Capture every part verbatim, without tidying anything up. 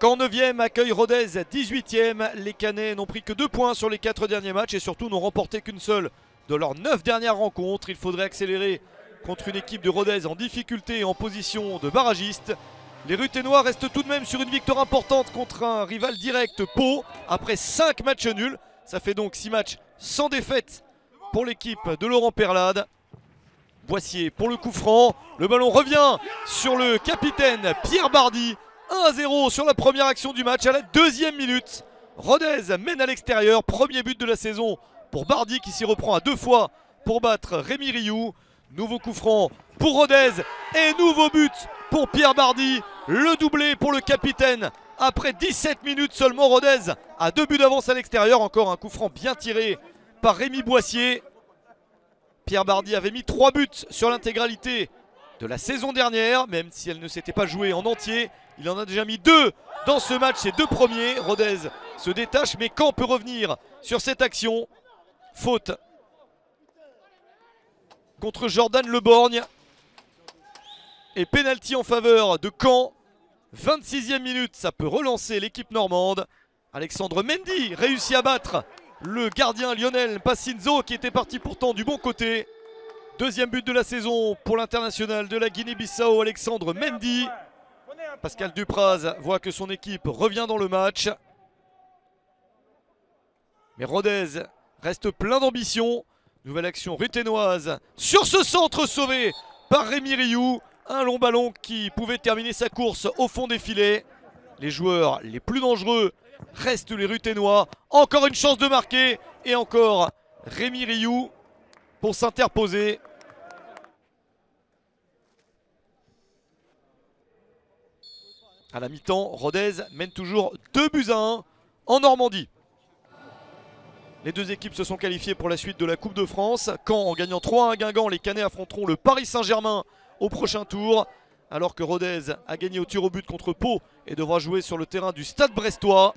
Caen neuvième accueille Rodez dix-huitième. Les Canets n'ont pris que deux points sur les quatre derniers matchs et surtout n'ont remporté qu'une seule de leurs neuf dernières rencontres. Il faudrait accélérer contre une équipe de Rodez en difficulté et en position de barragiste. Les Ruténois restent tout de même sur une victoire importante contre un rival direct, Pau, après cinq matchs nuls. Ça fait donc six matchs sans défaite pour l'équipe de Laurent Peyrelade. Boissier pour le coup franc. Le ballon revient sur le capitaine Pierre Bardy. un à zéro sur la première action du match à la deuxième minute. Rodez mène à l'extérieur. Premier but de la saison pour Bardy qui s'y reprend à deux fois pour battre Rémy Riou. Nouveau coup franc pour Rodez et nouveau but pour Pierre Bardy. Le doublé pour le capitaine. Après dix-sept minutes seulement, Rodez a deux buts d'avance à l'extérieur. Encore un coup franc bien tiré par Rémy Boissier. Pierre Bardy avait mis trois buts sur l'intégralité de la saison dernière, même si elle ne s'était pas jouée en entier. Il en a déjà mis deux dans ce match, ces deux premiers. Rodez se détache, mais Caen peut revenir sur cette action. Faute contre Jordan Leborgne. Et pénalty en faveur de Caen. vingt-sixième minute, ça peut relancer l'équipe normande. Alexandre Mendy réussit à battre le gardien Lionel Passinzo qui était parti pourtant du bon côté. Deuxième but de la saison pour l'international de la Guinée-Bissau, Alexandre Mendy. Pascal Dupraz voit que son équipe revient dans le match. Mais Rodez reste plein d'ambition. Nouvelle action ruténoise sur ce centre sauvé par Rémy Riou. Un long ballon qui pouvait terminer sa course au fond des filets. Les joueurs les plus dangereux restent les Ruténois. Encore une chance de marquer. Et encore Rémy Riou pour s'interposer. À la mi-temps, Rodez mène toujours deux buts à un en Normandie. Les deux équipes se sont qualifiées pour la suite de la Coupe de France. Caen, en gagnant trois à un à Guingamp, les Canets affronteront le Paris Saint-Germain au prochain tour, alors que Rodez a gagné au tir au but contre Pau et devra jouer sur le terrain du Stade Brestois.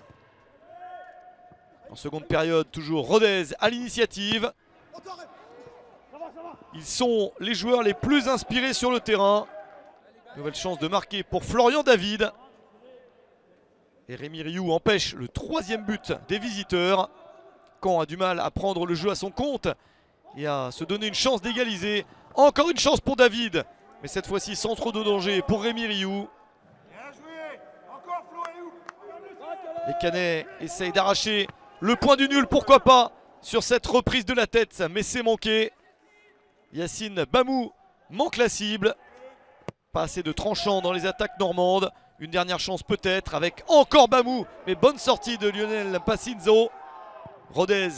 En seconde période, toujours Rodez à l'initiative. Ils sont les joueurs les plus inspirés sur le terrain. Nouvelle chance de marquer pour Florian David. Et Rémy Riou empêche le troisième but des visiteurs. Caen a du mal à prendre le jeu à son compte et à se donner une chance d'égaliser. Encore une chance pour David, mais cette fois-ci sans trop de danger pour Rémy Riou. Les Canets essayent d'arracher le point du nul, pourquoi pas, sur cette reprise de la tête, mais c'est manqué. Yacine Bamou manque la cible. Pas assez de tranchant dans les attaques normandes. Une dernière chance peut-être avec encore Bamou, mais bonne sortie de Lionel Passinzo. Rodez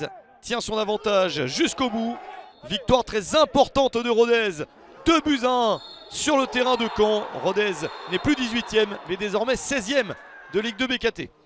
tient son avantage jusqu'au bout. Victoire très importante de Rodez. deux buts à un sur le terrain de Caen. Rodez n'est plus dix-huitième mais désormais seizième de Ligue deux B K T.